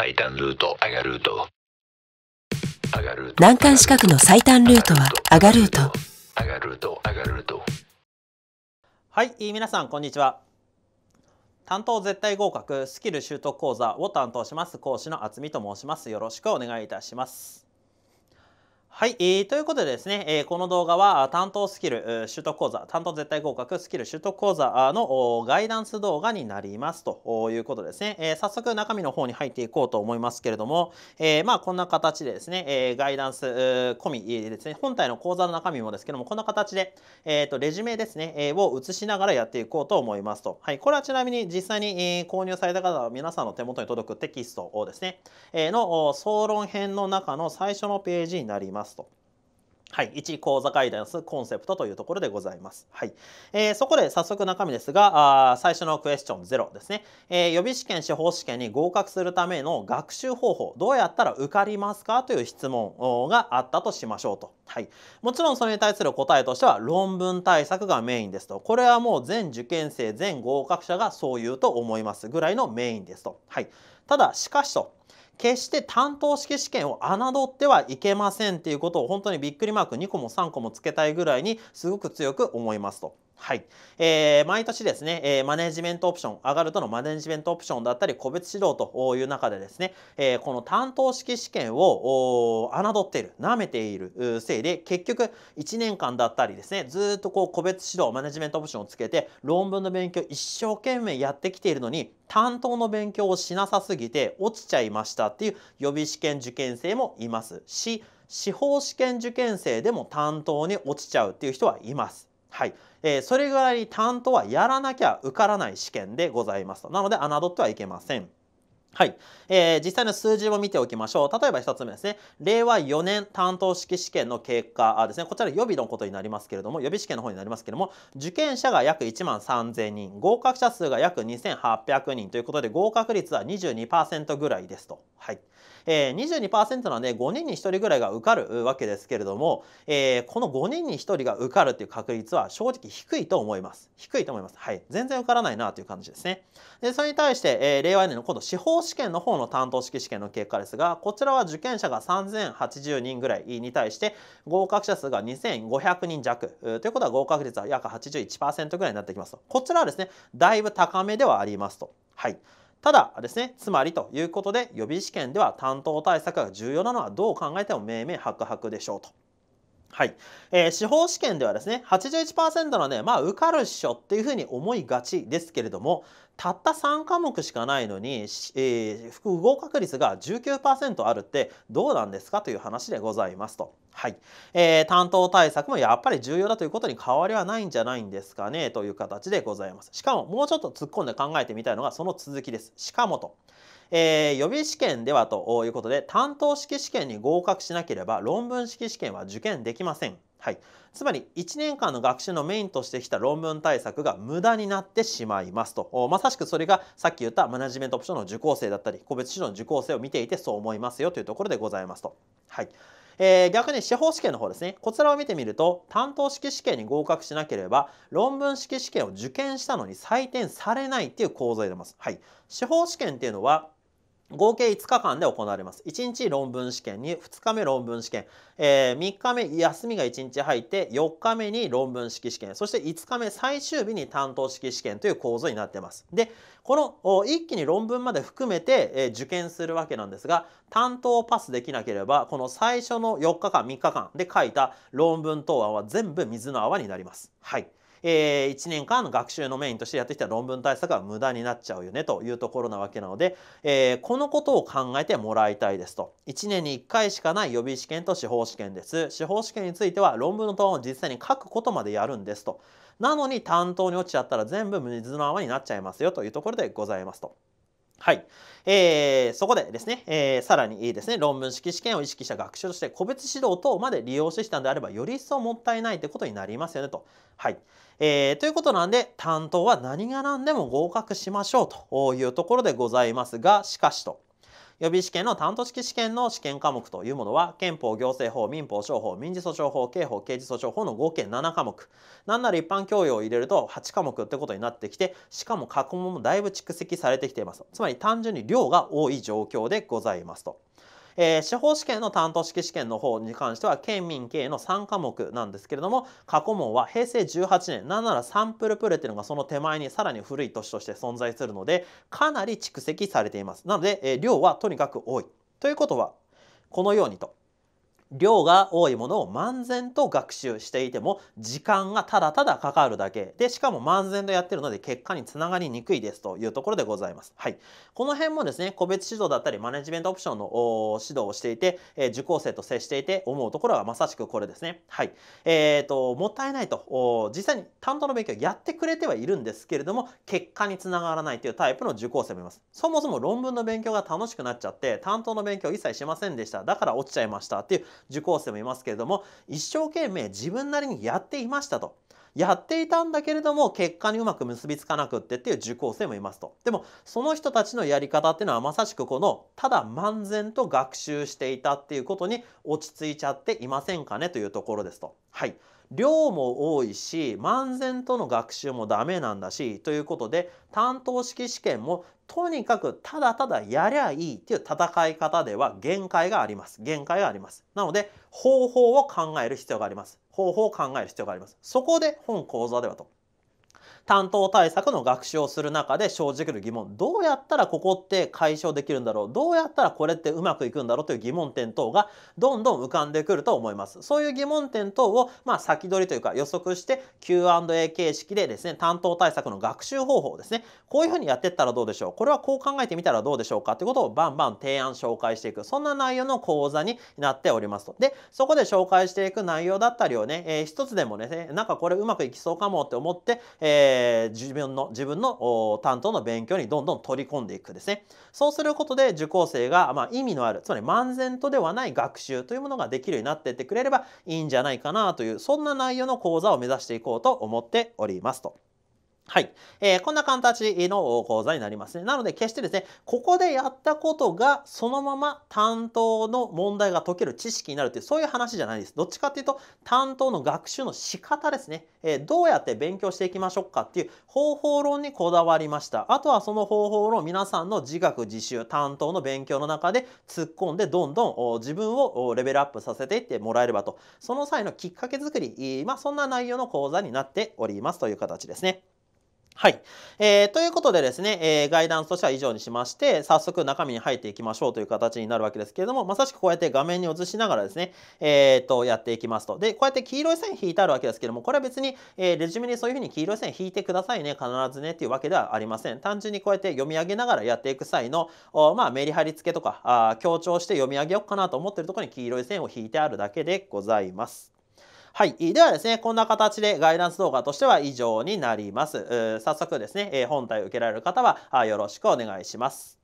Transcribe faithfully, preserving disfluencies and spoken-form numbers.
最短ルート上がルート難関資格の最短ルートは上がルート上がルート上がルート。はい、皆さんこんにちは。担当絶対合格スキル習得講座を担当します講師の厚見と申します。よろしくお願いいたします。はい、えー、ということでですね、えー、この動画は担当スキル習得講座担当絶対合格スキル習得講座のガイダンス動画になりますということですね、えー、早速中身の方に入っていこうと思いますけれども、えー、まあこんな形でですね、えー、ガイダンス込みですね、本体の講座の中身もですけども、こんな形で、えー、とレジュメですね、えー、を写しながらやっていこうと思いますと、はい、これはちなみに実際に購入された方は皆さんの手元に届くテキストをですね、えー、の総論編の中の最初のページになります。はい、いち講座ガイダンスコンセプトというところでございます。はい、えー、そこで早速中身ですが、あ最初のクエスチョンゼロですね、えー、予備試験司法試験に合格するための学習方法どうやったら受かりますかという質問があったとしましょうと、はい、もちろんそれに対する答えとしては論文対策がメインですと、これはもう全受験生全合格者がそう言うと思いますぐらいのメインですと、はい、ただしかしと決して担当式試験を侮ってはいけませんっていうことを本当にびっくりマークにこもさんこもつけたいぐらいにすごく強く思いますと。はい、えー、毎年ですね、えー、マネジメントオプション上がるとのマネジメントオプションだったり個別指導という中でですね、えー、この担当式試験を侮っているなめているせいで結局いちねんかんだったりですね、ずっとこう個別指導マネジメントオプションをつけて論文の勉強一生懸命やってきているのに担当の勉強をしなさすぎて落ちちゃいましたっていう予備試験受験生もいますし、司法試験受験生でも担当に落ちちゃうっていう人はいます。はい、えー、それぐらい担当はやらなきゃ受からない試験でございますと。なので侮ってはいけません。はい、えー、実際の数字を見ておきましょう。例えばひとつめですね、れいわよねん担当式試験の結果ですね、こちら予備のことになりますけれども、予備試験の方になりますけれども、受験者が約いちまんさんぜんにん、合格者数が約にせんはっぴゃくにんということで合格率は にじゅうにパーセント ぐらいですと。はい、えー、にじゅうにパーセント なのでごにんにひとりぐらいが受かるわけですけれども、えー、このごにんにひとりが受かるという確率は正直低いと思います。低いと思います。はい、全然受からないなという感じですね。で、それに対して、えー、れいわよねんの今度司法試験の方の担当式試験の結果ですが、こちらは受験者がさんぜんはちじゅうにんぐらいに対して合格者数がにせんごひゃくにん弱ということは合格率は約 はちじゅういちパーセント ぐらいになってきますと。こちらはですねだいぶ高めではありますと。はい、ただですね、つまりということで予備試験では担当対策が重要なのはどう考えても明々白々でしょうと。はい、えー、司法試験ではですね はちじゅういちパーセント なのでまあ受かるっしょっていうふうに思いがちですけれども、たったさんかもくしかないのに、えー、不合格率が じゅうきゅうパーセント あるってどうなんですかという話でございますと。はい、えー、担当対策もやっぱり重要だということに変わりはないんじゃないんですかねという形でございます。しかももうちょっと突っ込んで考えてみたいのがその続きです。しかもと、えー、予備試験ではということで担当式試験に合格しなければ論文式試験は受験できません。はい、つまりいちねんかんの学習のメインとしてきた論文対策が無駄になってしまいますと。まさしくそれがさっき言ったマネジメントオプションの受講生だったり個別指導の受講生を見ていてそう思いますよというところでございますと。はい、えー、逆に司法試験の方ですね、こちらを見てみると担当式試験に合格しなければ論文式試験を受験したのに採点されないっていう構造になります。はい、司法試験っていうのは合計いつかかんで行われます。いちにち論文試験にふつかめ論文試験、えー、みっかめ休みがいちにち入ってよっかめに論文式試験、そしていつかめ最終日に担当式試験という構造になっています。で、この一気に論文まで含めて、えー、受験するわけなんですが、担当をパスできなければこの最初のよっかかんみっかかんで書いた論文答案は全部水の泡になります。はい、えー、いちねんかんの学習のメインとしてやってきた論文対策は無駄になっちゃうよねというところなわけなので、えー、このことを考えてもらいたいですと。いちねんにいっかいしかない予備試験と司法試験です。司法試験については論文の答案を実際に書くことまでやるんですと。なのに担当に落ちちゃったら全部水の泡になっちゃいますよというところでございますと。はい、えー、そこでですね、えー、さらにいいですね、論文式試験を意識した学習として個別指導等まで利用してきたのであればより一層もったいないということになりますよねと。はい、えー、ということなんで担当は何が何でも合格しましょうというところでございますが、しかしと予備試験の担当式試験の試験科目というものは、憲法行政法民法商法民事訴訟法刑法刑事訴訟法の合計ななかもく、なんなら一般教養を入れるとはちかもくってことになってきて、しかも過去問もだいぶ蓄積されてきています。つまり単純に量が多い状況でございますと。えー、司法試験の担当式試験の方に関しては県民経営のさんかもくなんですけれども、過去問はへいせいじゅうはちねん、なんならサンプルプレっていうのがその手前にさらに古い年として存在するので、かなり蓄積されています。なので、えー、量はとにかく多いということは、このようにと量が多いものを漫然と学習していても時間がただただかかるだけで、しかも漫然とやってるので結果につながりにくいですというところでございます。はい、この辺もですね、個別指導だったりマネジメントオプションの指導をしていて、えー、受講生と接していて思うところはまさしくこれですね。はい、えーともったいないと、実際に担当の勉強やってくれてはいるんですけれども結果につながらないというタイプの受講生もいます。そもそも論文の勉強が楽しくなっちゃって担当の勉強一切しませんでした、だから落ちちゃいましたっていう受講生もいますけれども、一生懸命自分なりにやっていましたと。やっていたんだけれども結果にうまく結びつかなくってっていう受講生もいますと。でもその人たちのやり方っていうのはまさしくこのただ漫然と学習していたっていうことに落ち着いちゃっていませんかねというところですと。はい、量も多いし漫然との学習もダメなんだしということで、担当式試験もとにかくただただやりゃいいっていう戦い方では限界があります。限界があります。なので方法を考える必要があります。方法を考える必要があります。そこで本講座ではと。担当対策の学習をする中で生じる疑問、どうやったらここって解消できるんだろう、どうやったらこれってうまくいくんだろうという疑問点等がどんどん浮かんでくると思います。そういう疑問点等を、まあ、先取りというか予測して キューアンドエー 形式でですね、担当対策の学習方法ですね、こういうふうにやっていったらどうでしょう、これはこう考えてみたらどうでしょうかということをバンバン提案紹介していく、そんな内容の講座になっておりますと。でそこで紹介していく内容だったりをね、えー、一つでもね、なんかこれうまくいきそうかもって思って、えー自分の自分の担当の勉強にどんどん取り込んでいくですね。そうすることで受講生が、まあ、意味のある、つまり漫然とではない学習というものができるようになっていってくれればいいんじゃないかなという、そんな内容の講座を目指していこうと思っておりますと。はい、えー、こんな形の講座になりますね。なので決してですね、ここでやったことがそのまま担当の問題が解ける知識になるという、そういう話じゃないです。どっちかっていうと担当の学習の仕方ですね、えー、どうやって勉強していきましょうかっていう方法論にこだわりました。あとはその方法論を皆さんの自学自習担当の勉強の中で突っ込んでどんどん自分をレベルアップさせていってもらえればと、その際のきっかけ作り、まあ、そんな内容の講座になっておりますという形ですね。はい、えー、ということでですね、えー、ガイダンスとしては以上にしまして、早速中身に入っていきましょうという形になるわけですけれども、まさしくこうやって画面に映しながらですね、えー、とやっていきますと。でこうやって黄色い線引いてあるわけですけれども、これは別に、えー、レジュメにそういうふうに黄色い線引いてくださいね必ずねっていうわけではありません。単純にこうやって読み上げながらやっていく際の、まあ、メリハリ付けとかあ強調して読み上げようかなと思っているところに黄色い線を引いてあるだけでございます。はい、ではですね、こんな形でガイダンス動画としては以上になります。早速ですね、本体を受けられる方はよろしくお願いします。